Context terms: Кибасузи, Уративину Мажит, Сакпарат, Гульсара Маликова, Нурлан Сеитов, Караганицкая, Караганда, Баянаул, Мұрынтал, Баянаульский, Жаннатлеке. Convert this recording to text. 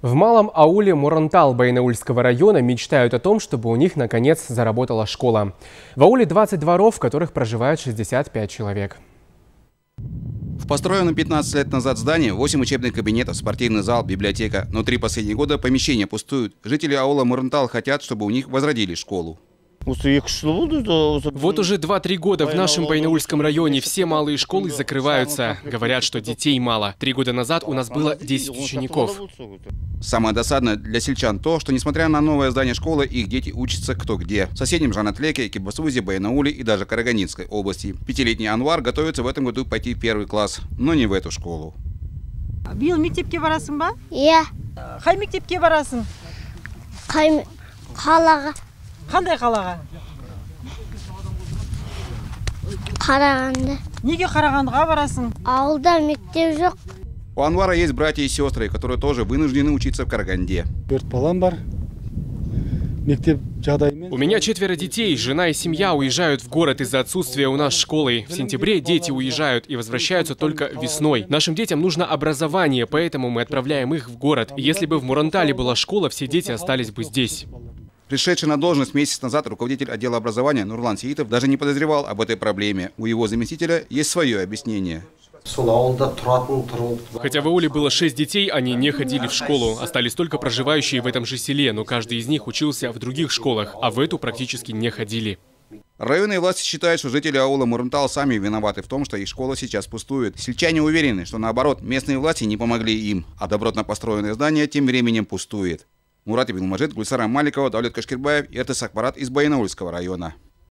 В малом ауле Мұрынтал Баянаульского района мечтают о том, чтобы у них наконец заработала школа. В ауле 20 дворов, в которых проживает 65 человек. В построенном 15 лет назад здании 8 учебных кабинетов, спортивный зал, библиотека. Но 3 последних года помещения пустуют. Жители аула Мұрынтал хотят, чтобы у них возродили школу. Вот уже 2-3 года в нашем Баянаульском районе все малые школы закрываются. Говорят, что детей мало. 3 года назад у нас было 10 учеников. Самое досадное для сельчан то, что несмотря на новое здание школы, их дети учатся кто где. В соседнем Жаннатлеке, Кибасузи, Баянауле и даже Караганицкой области. 5-летний Анвар готовится в этом году пойти в 1 класс, но не в эту школу. У Анвара есть братья и сестры, которые тоже вынуждены учиться в Караганде. У меня 4 детей, жена и семья уезжают в город из-за отсутствия у нас школы. В сентябре дети уезжают и возвращаются только весной. Нашим детям нужно образование, поэтому мы отправляем их в город. Если бы в Мұрынтале была школа, все дети остались бы здесь. Пришедший на должность месяц назад руководитель отдела образования Нурлан Сеитов даже не подозревал об этой проблеме. У его заместителя есть свое объяснение. Хотя в ауле было 6 детей, они не ходили в школу. Остались только проживающие в этом же селе, но каждый из них учился в других школах, а в эту практически не ходили. Районные власти считают, что жители аула Мұрынтал сами виноваты в том, что их школа сейчас пустует. Сельчане уверены, что наоборот, местные власти не помогли им, а добротно построенное здание тем временем пустует. Уративину Мажит, Гульсара Маликова, Сакпарат из Баянаульского района.